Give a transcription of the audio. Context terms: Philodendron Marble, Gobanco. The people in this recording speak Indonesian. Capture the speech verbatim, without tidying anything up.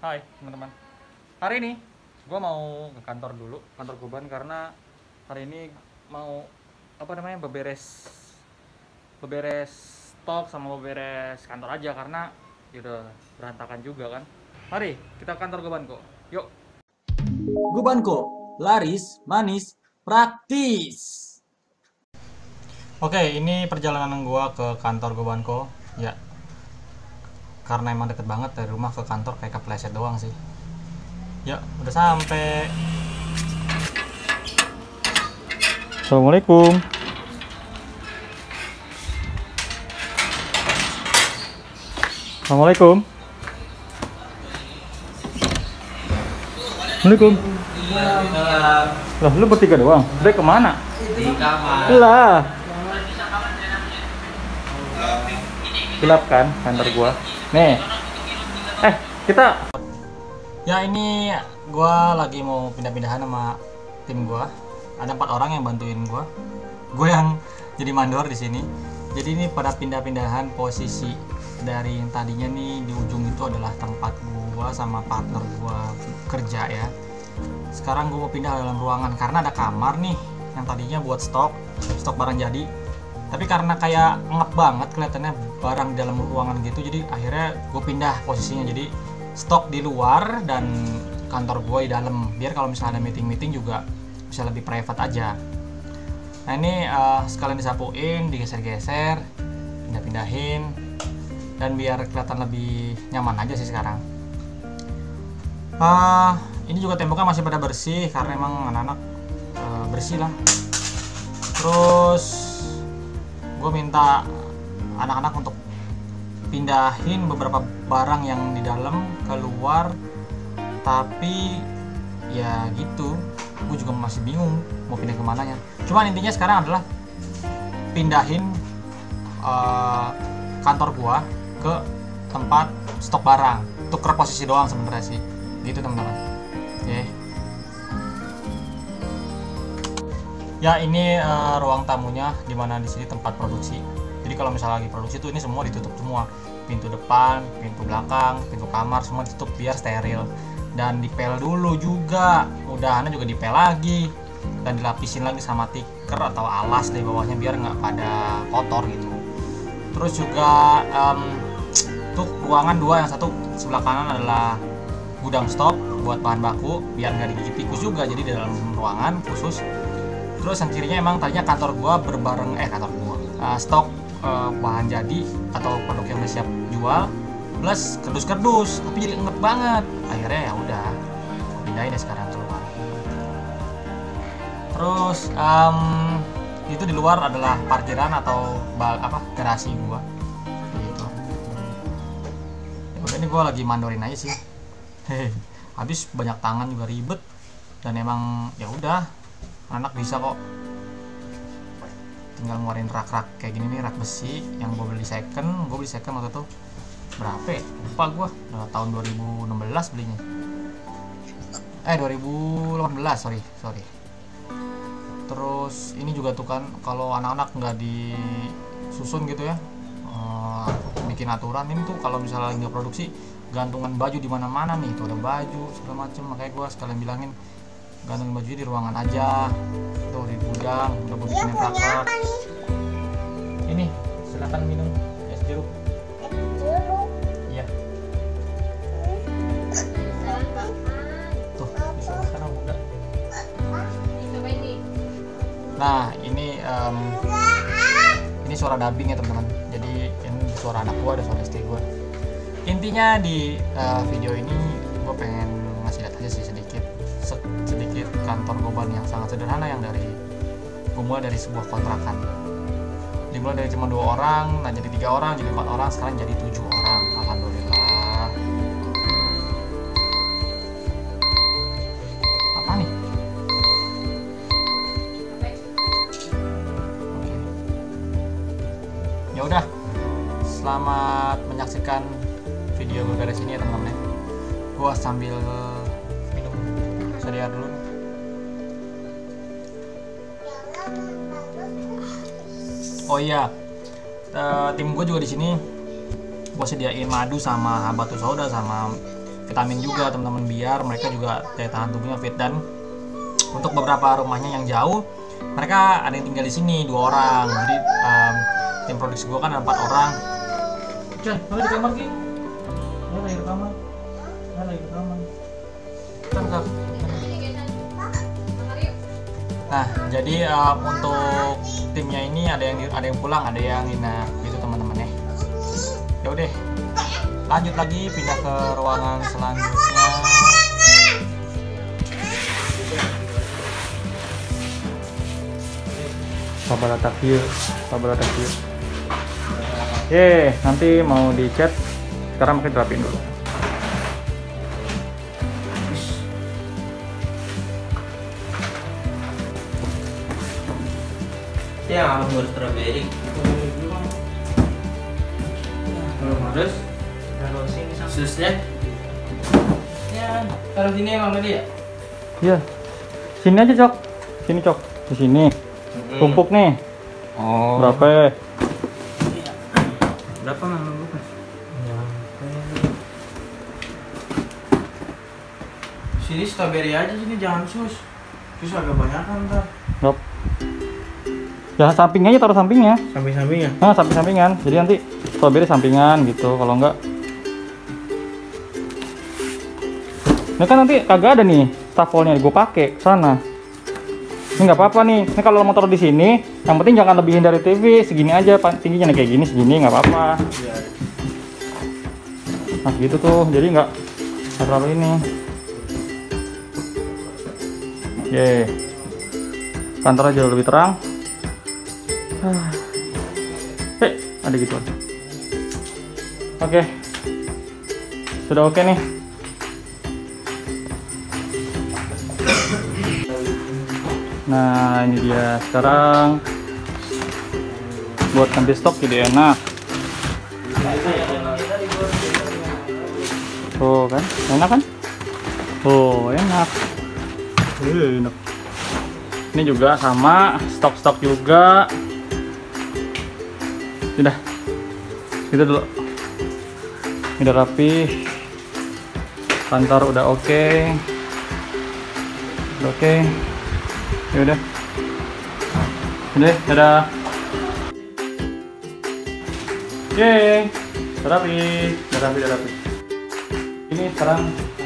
Hai teman-teman, hari ini gue mau ke kantor dulu, kantor Goban, karena hari ini mau apa namanya beberes beberes stok sama beberes kantor aja, karena udah berantakan juga kan. Mari kita ke kantor Gobanco, yuk. Gobanco, laris, manis, praktis. Oke, ini perjalanan gue ke kantor Gobanco ya, karena emang deket banget dari rumah ke kantor, kayak kepleset doang sih. Ya, udah sampai. Assalamualaikum. Assalamualaikum. Assalamualaikum. Lah, lu bertiga doang? Udah kemana? Di kamar. Lah. Gelap kan kantor gua. Nih, eh kita ya ini gue lagi mau pindah-pindahan sama tim gue. Ada empat orang yang bantuin gue, gue yang jadi mandor di sini. Jadi ini pada pindah-pindahan posisi, dari yang tadinya nih di ujung itu adalah tempat gue sama partner gue kerja ya. Sekarang gue mau pindah dalam ruangan karena ada kamar nih yang tadinya buat stok stok barang jadi. Tapi karena kayak ngep banget kelihatannya barang di dalam ruangan gitu, jadi akhirnya gue pindah posisinya. Jadi stok di luar dan kantor gue di dalam, biar kalau misalnya ada meeting-meeting juga bisa lebih private aja. Nah ini uh, sekalian disapuin, digeser-geser, pindah-pindahin, dan biar kelihatan lebih nyaman aja sih sekarang. Uh, ini juga temboknya masih pada bersih karena emang anak-anak uh, bersih lah. Terus gue minta anak-anak untuk pindahin beberapa barang yang di dalam keluar, tapi ya gitu, gue juga masih bingung mau pindah kemana ya. Cuman intinya sekarang adalah pindahin uh, kantor gue ke tempat stok barang, tuker posisi doang sebenarnya sih, gitu teman-teman. Oke. Okay. Ya ini uh, ruang tamunya, dimana di sini tempat produksi. Jadi kalau misalnya lagi produksi tuh ini semua ditutup semua, pintu depan, pintu belakang, pintu kamar semua ditutup biar steril, dan dipel dulu juga, mudahannya juga dipel lagi dan dilapisin lagi sama tiker atau alas dari bawahnya biar nggak pada kotor gitu. Terus juga um, tuh ruangan dua, yang satu sebelah kanan adalah gudang stok buat bahan baku biar nggak digigit tikus juga, jadi di dalam ruangan khusus. Terus yang kirinya emang tadinya kantor gua berbareng eh kantor gua uh, stok uh, bahan jadi atau produk yang udah siap jual plus kerdus-kerdus, tapi jadi ngep banget. Akhirnya ya udah pindahin ya sekarang keluar. Terus um, itu di luar adalah parkiran atau bal, apa garasi gua gitu. Ya, ini gua lagi mandorin aja sih. Hehe. Habis banyak tangan juga ribet, dan emang ya udah anak bisa kok, tinggal ngeluarin rak-rak kayak gini nih, rak besi yang gue beli second gue beli second waktu itu berapa ya? Lupa gue, udah tahun dua ribu enam belas belinya, eh dua ribu delapan belas sorry sorry. Terus ini juga tuh kan kalau anak-anak nggak disusun gitu ya, ehm, bikin aturan ini tuh kalau misalnya nggak produksi gantungan baju di mana-mana nih, tuh ada baju segala macem. Makanya gue sekalian bilangin gantung bajunya di ruangan aja, tuh di gudang udah gue bikin praktek. Ini silahkan minum es jeruk. Iya. Tuh disampaikan apa enggak? Nah ini um, ini suara dubbing ya teman-teman. Jadi ini suara anak gua, ada suara istri gua. Intinya di uh, video ini gua pengen ngasih lihat aja sih sedikit. sedikit kantor Goban yang sangat sederhana, yang dari gue mulai dari sebuah kontrakan, dimulai dari cuma dua orang, nah jadi tiga orang, jadi empat orang, sekarang jadi tujuh orang, alhamdulillah. Apa nih? Oke. Ya udah, selamat menyaksikan video gue dari sini ya teman-teman. Gue sambil lihat dulu. Oh iya, e, tim gue juga di sini gue sediain madu sama batu soda sama vitamin juga teman-teman, biar mereka juga daya tahan tubuhnya fit. Dan untuk beberapa rumahnya yang jauh, mereka ada yang tinggal di sini dua orang. Jadi um, tim produksi gua kan ada empat orang. Chan, mana di kamar ki? Mana di kamar? Mana di kamar? Tangkap. Nah, jadi um, untuk timnya ini ada yang ada yang pulang, ada yang nginap gitu teman-teman ya. Ya udah, lanjut lagi pindah ke ruangan selanjutnya. Tabel attack view, tabel attack view. Ye, nanti mau dicat. Sekarang mungkin terapin dulu. Ya, harus strawberry. Terus susnya ya taruh sini emang tadi ya? Iya sini aja cok, sini cok, di sini tumpuk nih. Oh berapa? Berapa nggak lupa? Sini strawberry aja sini, jangan sus, sus agak banyak kan ntar. Nop. Ya samping aja, taruh sampingnya. Samping-sampingnya? Nah samping-sampingan, jadi nanti strawberry sampingan gitu, kalau enggak. Ini kan nanti kagak ada nih tafelnya, gue pakai sana. Ini nggak apa-apa nih. Ini kalau mau taruh di sini, yang penting jangan lebihin dari T V, segini aja tingginya nih, kayak gini segini nggak apa-apa. Nah gitu tuh, jadi nggak terlalu ini. Ye, kantor aja lebih terang. Eh, ada gituan. Oke, sudah oke nih. Nah ini dia, sekarang buat ganti stok jadi enak tuh kan, enak kan? Oh enak, enak. Ini juga sama, stok-stok juga. Sudah, kita dulu udah rapi, kantor udah oke, okay. Udah oke, okay. Ya udah, udah, dadah. Oke, udah rapi, udah rapi, udah rapi. Ini sekarang